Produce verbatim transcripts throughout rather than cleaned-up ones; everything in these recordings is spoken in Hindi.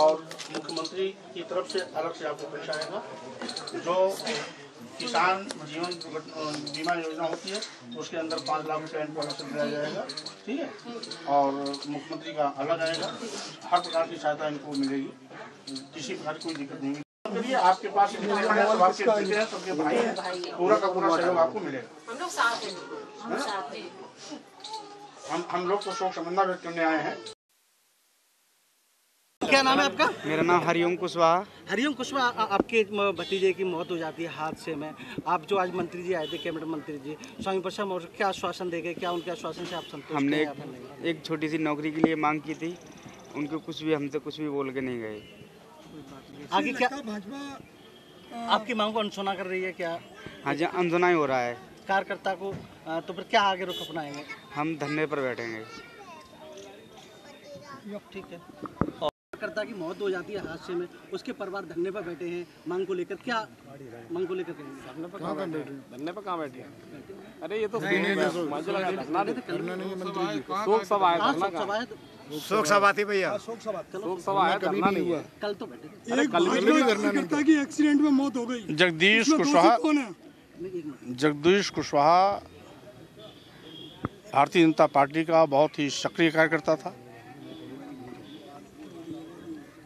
और मुख्यमंत्री की तरफ से अलग से आपको पैसा आएगा। जो किसान जीवन बीमा योजना होती है उसके अंदर पाँच लाख रुपये इनकम दिया जाएगा, ठीक है, और मुख्यमंत्री का अलग आएगा। हर प्रकार की सहायता इनको मिलेगी, किसी प्रकार की कोई दिक्कत नहीं मिलेगी। आपके पास सबके भाई हैं, पूरा का पूरा सहयोग आपको मिलेगा। हम लोग साथ हैं, हम हम लोग तो शोक संबंधा व्यक्त करने आए हैं। क्या नाम है आपका? मेरा नाम हरिओम कुशवाहा। हरिओम कुशवाहा, आपके भतीजे की मौत हो जाती है हादसे में। आप जो आज मंत्री जी आए थे, कैबिनेट मंत्री जी स्वामी प्रसाद मौर्य, क्या आश्वासन दे गए? क्या उनके आश्वासन से आप संतुष्ट? हमने एक, एक छोटी सी नौकरी के लिए मांग की थी, उनको कुछ भी, हमसे कुछ भी बोल के नहीं गए। आगे क्या भाजपा आपकी मांग को अनसुना कर रही है? क्या? हाँ जी, अनसुना ही हो रहा है कार्यकर्ता को। तो फिर क्या आगे रुख अपनाएंगे? हम धरने पर बैठेंगे। ठीक है, कार्यकर्ता की मौत हो जाती है हादसे में, उसके परिवार धरने पर बैठे हैं मांग को लेकर। क्या मांग को लेकर? धरने पर कहाँ बैठे हैं? अरे ये तो शोक सभा है, शोक सभा थी भैया, शोक सभा है, धरना नहीं हुआ। कल तो बैठे, कार्यकर्ता की एक्सीडेंट में मौत हो गई। जगदीश कुशवाहा, जगदीश कुशवाहा भारतीय जनता पार्टी का बहुत ही सक्रिय कार्यकर्ता था।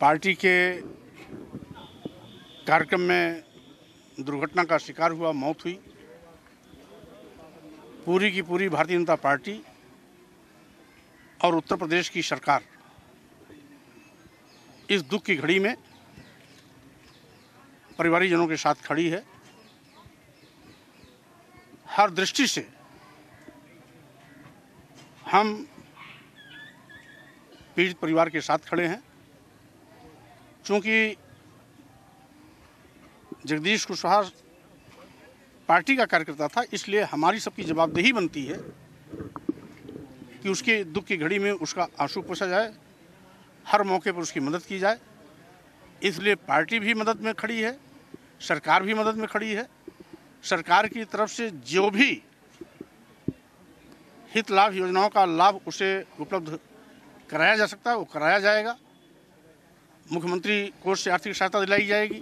पार्टी के कार्यक्रम में दुर्घटना का शिकार हुआ, मौत हुई। पूरी की पूरी भारतीय जनता पार्टी और उत्तर प्रदेश की सरकार इस दुख की घड़ी में परिवारजनों के साथ खड़ी है। हर दृष्टि से हम पीड़ित परिवार के साथ खड़े हैं। चूँकि जगदीश कुशवाहा पार्टी का कार्यकर्ता था, इसलिए हमारी सबकी जवाबदेही बनती है कि उसके दुख की घड़ी में उसका आंसू पोंछा जाए, हर मौके पर उसकी मदद की जाए। इसलिए पार्टी भी मदद में खड़ी है, सरकार भी मदद में खड़ी है। सरकार की तरफ से जो भी हित लाभ योजनाओं का लाभ उसे उपलब्ध कराया जा सकता है वो कराया जाएगा। मुख्यमंत्री कोष से आर्थिक सहायता दिलाई जाएगी।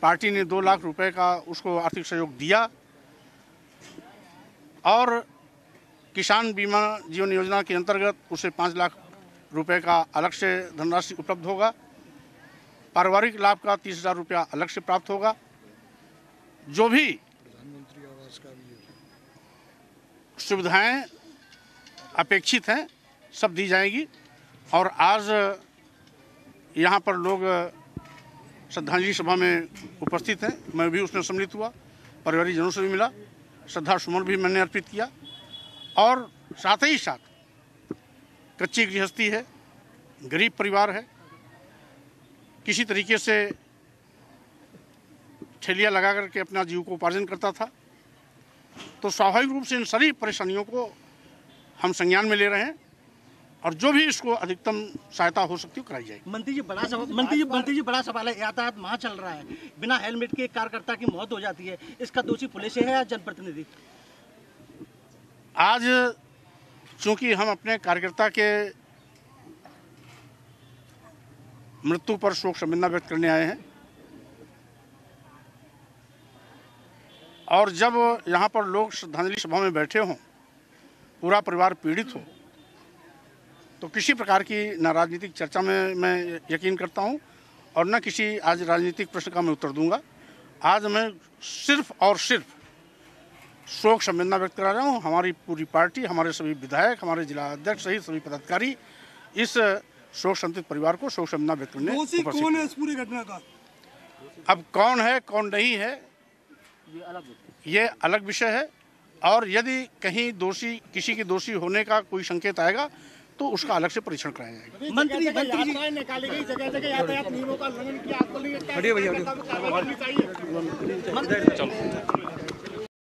पार्टी ने दो लाख रुपए का उसको आर्थिक सहयोग दिया। और किसान बीमा जीवन योजना के अंतर्गत उसे पाँच लाख रुपए का अलग से धनराशि उपलब्ध होगा। पारिवारिक लाभ का तीस हज़ार रुपया अलग से प्राप्त होगा। जो भी प्रधानमंत्री आवास का भी सुविधाएं अपेक्षित हैं सब दी जाएगी। और आज यहाँ पर लोग श्रद्धांजलि सभा में उपस्थित हैं, मैं भी उसमें सम्मिलित हुआ, परिवारजनों से भी मिला, श्रद्धा सुमन भी मैंने अर्पित किया। और साथ ही साथ कच्ची गृहस्थी है, गरीब परिवार है, किसी तरीके से ठेलिया लगा करके अपना जीव को उपार्जन करता था, तो स्वाभाविक रूप से इन सारी परेशानियों को हम संज्ञान में ले रहे हैं और जो भी इसको अधिकतम सहायता हो सकती है कराई जाएगी। मंत्री जी बड़ा सवाल, मंत्री जी मंत्री जी बड़ा सवाल है, यातायात वहाँ चल रहा है, बिना हेलमेट के कार्यकर्ता की मौत हो जाती है, इसका दोषी पुलिस है या जनप्रतिनिधि? आज चूंकि हम अपने कार्यकर्ता के मृत्यु पर शोक संवेदना व्यक्त करने आए हैं और जब यहाँ पर लोग श्रद्धांजलि सभा में बैठे हों, पूरा परिवार पीड़ित हो, तो किसी प्रकार की ना राजनीतिक चर्चा में मैं यकीन करता हूं और न किसी आज राजनीतिक प्रश्न का मैं उत्तर दूंगा। आज मैं सिर्फ और सिर्फ शोक संवेदना व्यक्त करा रहा हूं। हमारी पूरी पार्टी, हमारे सभी विधायक, हमारे जिला अध्यक्ष सहित सभी पदाधिकारी इस शोक संतप्त परिवार को शोक संवेदना व्यक्त करने उपस्थित हैं। कौन है इस पूरी घटना का? अब कौन है कौन नहीं है ये अलग विषय है, और यदि कहीं दोषी, किसी के दोषी होने का कोई संकेत आएगा तो उसका अलग से परीक्षण कराया जाएगा। मंत्री जी निकाली गई जगह जगह यातायात नियमों का उल्लंघन किया, आपको नहीं लगता?